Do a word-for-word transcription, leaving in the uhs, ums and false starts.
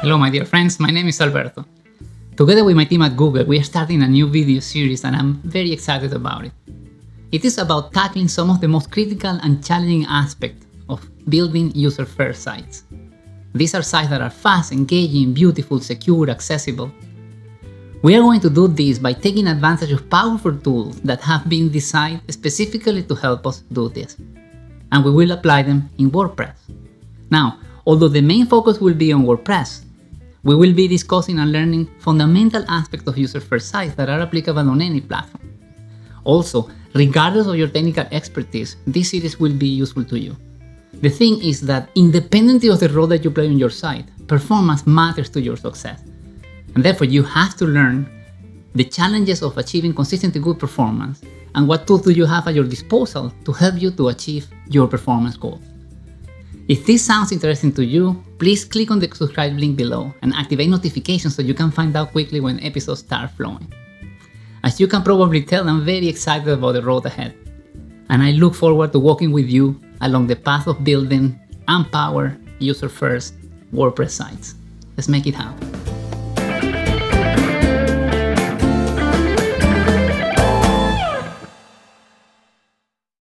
Hello my dear friends, my name is Alberto. Together with my team at Google, we are starting a new video series and I'm very excited about it. It is about tackling some of the most critical and challenging aspects of building user-first sites. These are sites that are fast, engaging, beautiful, secure, accessible. We are going to do this by taking advantage of powerful tools that have been designed specifically to help us do this. And we will apply them in WordPress. Now, although the main focus will be on WordPress, we will be discussing and learning fundamental aspects of user-first sites that are applicable on any platform. Also, regardless of your technical expertise, this series will be useful to you. The thing is that, independently of the role that you play on your site, performance matters to your success. And therefore, you have to learn the challenges of achieving consistently good performance and what tools do you have at your disposal to help you to achieve your performance goals. If this sounds interesting to you, please click on the subscribe link below and activate notifications so you can find out quickly when episodes start flowing. As you can probably tell, I'm very excited about the road ahead, and I look forward to walking with you along the path of building and power user-first WordPress sites. Let's make it happen.